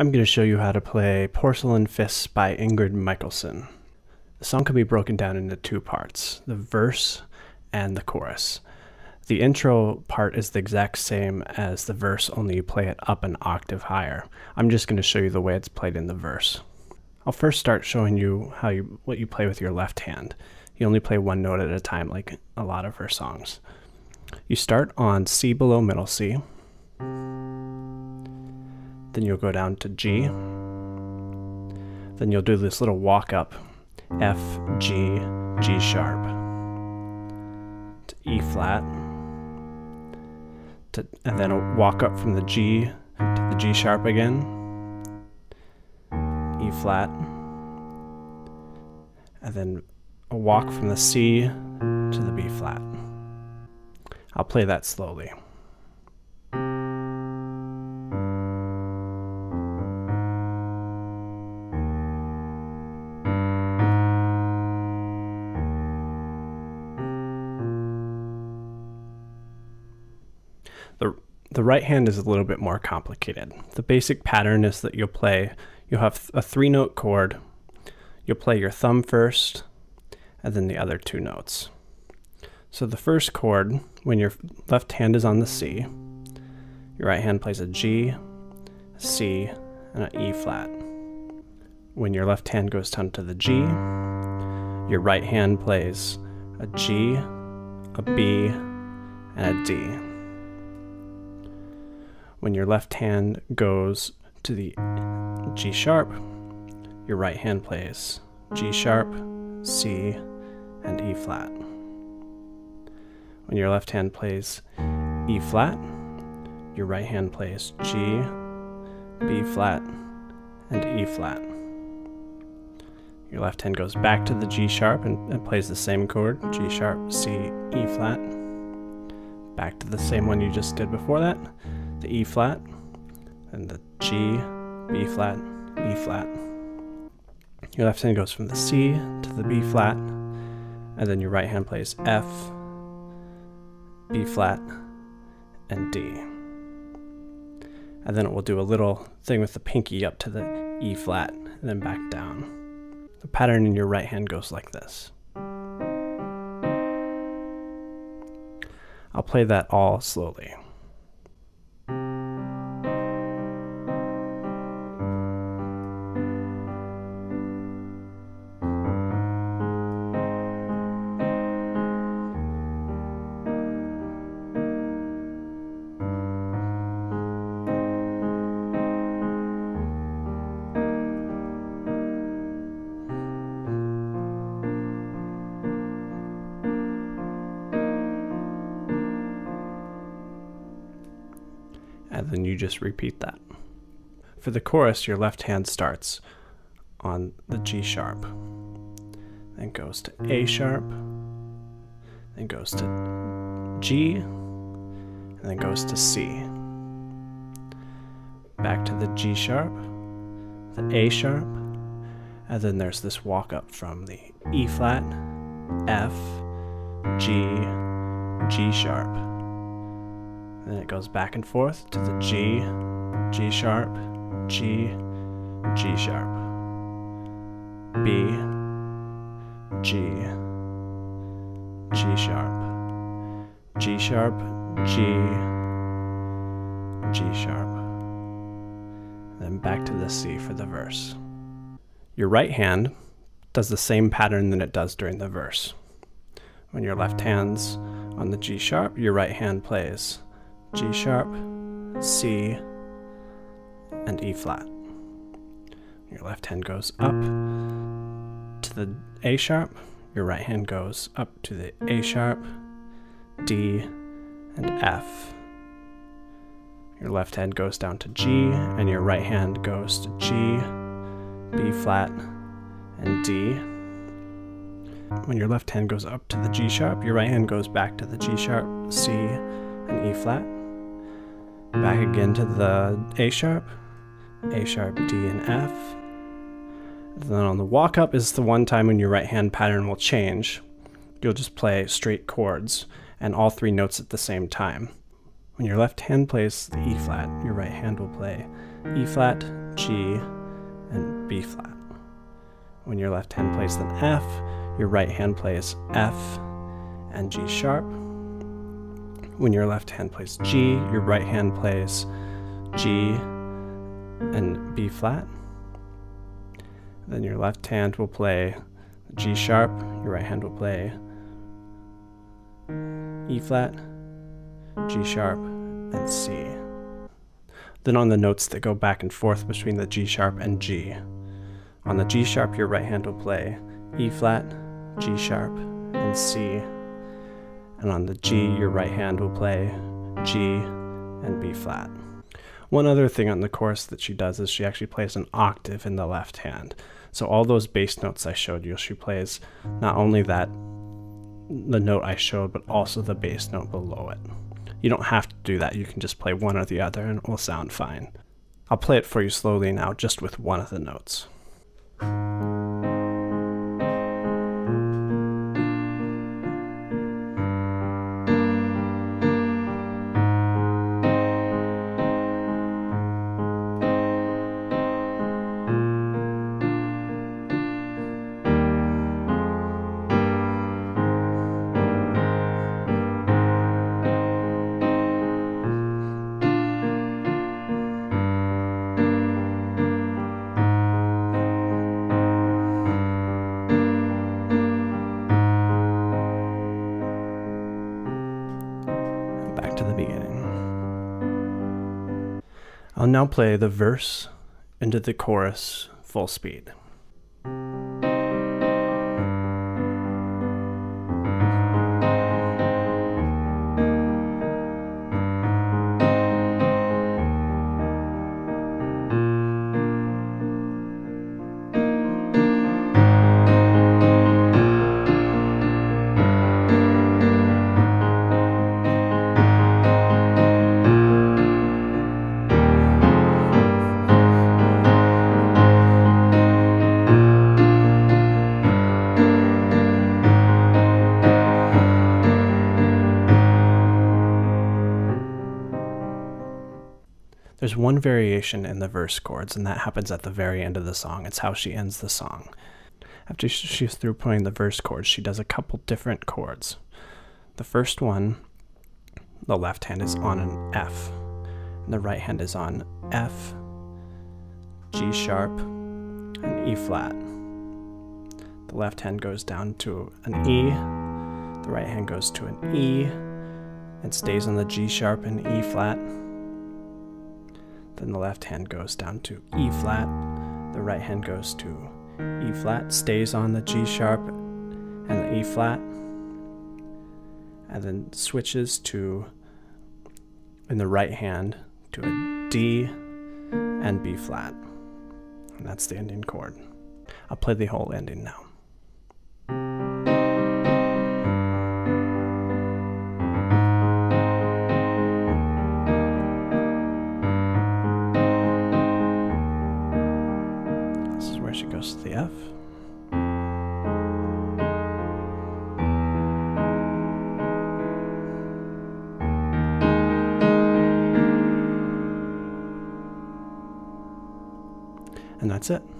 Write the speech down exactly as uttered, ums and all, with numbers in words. I'm going to show you how to play Porcelain Fists by Ingrid Michaelson. The song can be broken down into two parts, the verse and the chorus. The intro part is the exact same as the verse, only you play it up an octave higher. I'm just going to show you the way it's played in the verse. I'll first start showing you how you what you play with your left hand. You only play one note at a time like a lot of her songs. You start on C below middle C. Then you'll go down to G. Then you'll do this little walk up, F, G, G sharp, to E flat, to, and then a walk up from the G to the G sharp again, E flat, and then a walk from the C to the B flat. I'll play that slowly. The, the right hand is a little bit more complicated. The basic pattern is that you'll play, you'll have a three note chord, you'll play your thumb first, and then the other two notes. So the first chord, when your left hand is on the C, your right hand plays a G, a C, and an E flat. When your left hand goes down to the G, your right hand plays a G, a B, and a D. When your left hand goes to the G sharp, your right hand plays G sharp, C, and E flat. When your left hand plays E flat, your right hand plays G, B flat, and E flat. Your left hand goes back to the G sharp and, and plays the same chord, G sharp, C, E flat. Back to the same one you just did before that, the E flat, and the G, B flat, E flat. Your left hand goes from the C to the B flat, and then your right hand plays F, B flat, and D. And then it will do a little thing with the pinky up to the E flat, and then back down. The pattern in your right hand goes like this. I'll play that all slowly. And then you just repeat that. For the chorus, your left hand starts on the G sharp, then goes to A sharp, then goes to G, and then goes to C. Back to the G sharp, the A sharp, and then there's this walk up from the E flat, F, G, G sharp. Then it goes back and forth to the G, G sharp, G, G sharp, B, G, G sharp, G sharp, G, G sharp. Then back to the C for the verse. Your right hand does the same pattern that it does during the verse. When your left hand's on the G sharp, your right hand plays G sharp, C, and E flat. Your left hand goes up to the A sharp, your right hand goes up to the A sharp, D, and F. Your left hand goes down to G, and your right hand goes to G, B flat, and D. When your left hand goes up to the G sharp, your right hand goes back to the G sharp, C, and E flat. Back again to the A sharp, A sharp, D, and F. And then on the walk up is the one time when your right hand pattern will change. You'll just play straight chords and all three notes at the same time. When your left hand plays the E flat, your right hand will play E flat, G, and B flat. When your left hand plays an F, your right hand plays F and G sharp. When your left hand plays G, your right hand plays G and B flat. Then your left hand will play G sharp, your right hand will play E flat, G sharp, and C. Then on the notes that go back and forth between the G sharp and G. On the G sharp, your right hand will play E flat, G sharp, and C. And on the G, your right hand will play G and B flat. One other thing on the course that she does is she actually plays an octave in the left hand. So all those bass notes I showed you, she plays not only that, the note I showed, but also the bass note below it. You don't have to do that. You can just play one or the other and it will sound fine. I'll play it for you slowly now, just with one of the notes. I'll now play the verse into the chorus full speed. There's one variation in the verse chords, and that happens at the very end of the song. It's how she ends the song. After she's through playing the verse chords, she does a couple different chords. The first one, the left hand is on an F, and the right hand is on F, G sharp, and E flat. The left hand goes down to an E, the right hand goes to an E, and stays on the G sharp and E flat. Then the left hand goes down to E flat, the right hand goes to E flat, stays on the G sharp and the E flat, and then switches to, in the right hand, to a D and B flat. And that's the ending chord. I'll play the whole ending now. She goes to the F. And that's it.